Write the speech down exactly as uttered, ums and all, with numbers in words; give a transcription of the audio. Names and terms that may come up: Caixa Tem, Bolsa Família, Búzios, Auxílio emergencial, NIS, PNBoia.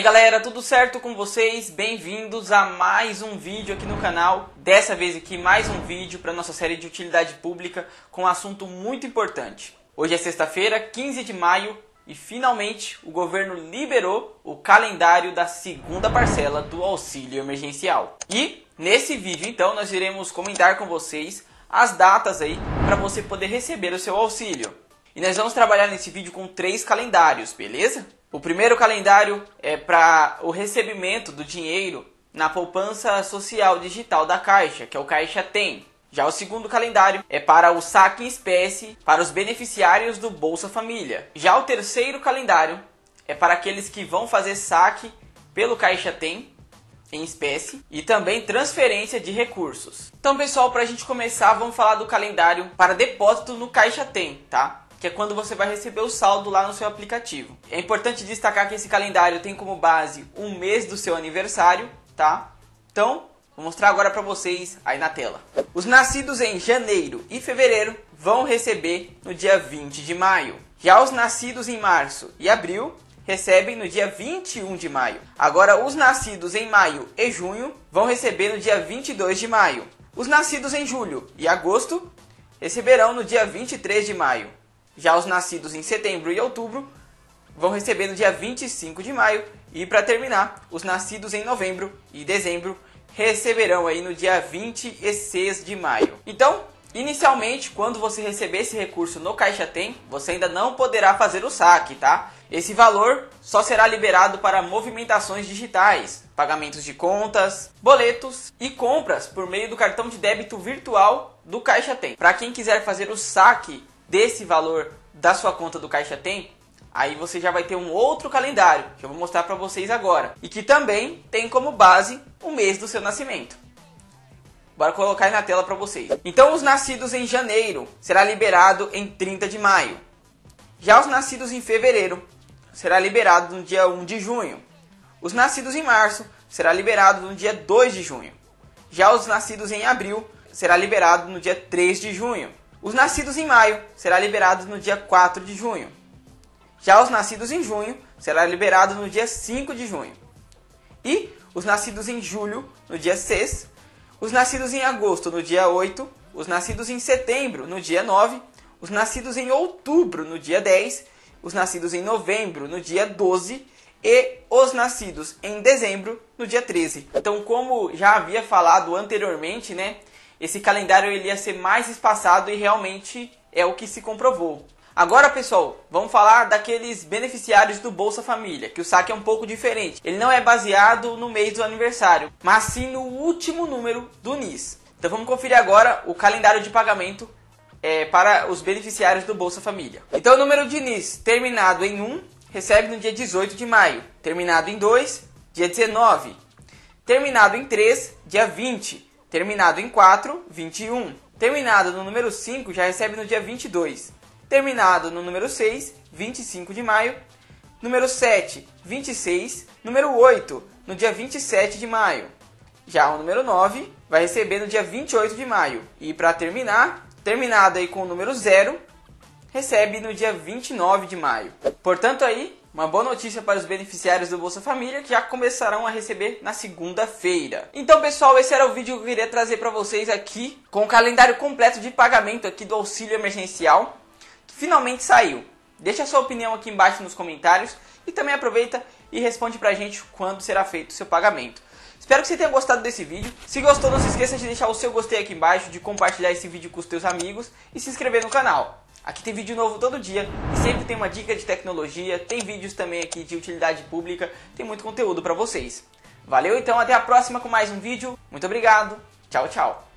aí galera, tudo certo com vocês? Bem-vindos a mais um vídeo aqui no canal. Dessa vez aqui mais um vídeo para nossa série de utilidade pública com um assunto muito importante. Hoje é sexta-feira, quinze de maio, e finalmente o governo liberou o calendário da segunda parcela do auxílio emergencial. E nesse vídeo então nós iremos comentar com vocês as datas aí para você poder receber o seu auxílio. E nós vamos trabalhar nesse vídeo com três calendários, beleza? O primeiro calendário é para o recebimento do dinheiro na poupança social digital da Caixa, que é o Caixa Tem. Já o segundo calendário é para o saque em espécie para os beneficiários do Bolsa Família. Já o terceiro calendário é para aqueles que vão fazer saque pelo Caixa Tem em espécie e também transferência de recursos. Então, pessoal, para a gente começar, vamos falar do calendário para depósito no Caixa Tem, tá? Que é quando você vai receber o saldo lá no seu aplicativo. É importante destacar que esse calendário tem como base um mês do seu aniversário, tá? Então, vou mostrar agora para vocês aí na tela. Os nascidos em janeiro e fevereiro vão receber no dia vinte de maio. Já os nascidos em março e abril recebem no dia vinte e um de maio. Agora, os nascidos em maio e junho vão receber no dia vinte e dois de maio. Os nascidos em julho e agosto receberão no dia vinte e três de maio. Já os nascidos em setembro e outubro vão receber no dia vinte e cinco de maio. E para terminar, os nascidos em novembro e dezembro receberão aí no dia vinte e seis de maio. Então, inicialmente, quando você receber esse recurso no Caixa Tem, você ainda não poderá fazer o saque, tá? Esse valor só será liberado para movimentações digitais, pagamentos de contas, boletos e compras por meio do cartão de débito virtual do Caixa Tem. Para quem quiser fazer o saque desse valor da sua conta do Caixa Tem, aí você já vai ter um outro calendário, que eu vou mostrar para vocês agora, e que também tem como base o mês do seu nascimento. Bora colocar aí na tela para vocês. Então, os nascidos em janeiro será liberado em trinta de maio. Já os nascidos em fevereiro será liberado no dia um de junho. Os nascidos em março será liberado no dia dois de junho. Já os nascidos em abril será liberado no dia três de junho. Os nascidos em maio será liberado no dia quatro de junho. Já os nascidos em junho será liberado no dia cinco de junho. E os nascidos em julho no dia seis, os nascidos em agosto no dia oito, os nascidos em setembro no dia nove, os nascidos em outubro no dia dez, os nascidos em novembro no dia doze e os nascidos em dezembro no dia treze. Então, como já havia falado anteriormente, né? Esse calendário ele ia ser mais espaçado e realmente é o que se comprovou. Agora, pessoal, vamos falar daqueles beneficiários do Bolsa Família, que o saque é um pouco diferente. Ele não é baseado no mês do aniversário, mas sim no último número do N I S. Então vamos conferir agora o calendário de pagamento é, para os beneficiários do Bolsa Família. Então o número de N I S terminado em um recebe no dia dezoito de maio, terminado em dois, dia dezenove, terminado em três, dia vinte, terminado em quatro, vinte e um. Terminado no número cinco, já recebe no dia vinte e dois. Terminado no número seis, vinte e cinco de maio. Número sete, vinte e seis. Número oito, no dia vinte e sete de maio. Já o número nove vai receber no dia vinte e oito de maio. E para terminar, terminado aí com o número zero, recebe no dia vinte e nove de maio. Portanto, aí, uma boa notícia para os beneficiários do Bolsa Família, que já começarão a receber na segunda-feira. Então, pessoal, esse era o vídeo que eu queria trazer para vocês aqui, com o calendário completo de pagamento aqui do auxílio emergencial, que finalmente saiu. Deixa a sua opinião aqui embaixo nos comentários e também aproveita e responde pra gente quando será feito o seu pagamento. Espero que você tenha gostado desse vídeo. Se gostou, não se esqueça de deixar o seu gostei aqui embaixo, de compartilhar esse vídeo com os seus amigos e se inscrever no canal. Aqui tem vídeo novo todo dia e sempre tem uma dica de tecnologia, tem vídeos também aqui de utilidade pública, tem muito conteúdo para vocês. Valeu, então, até a próxima com mais um vídeo. Muito obrigado, tchau, tchau.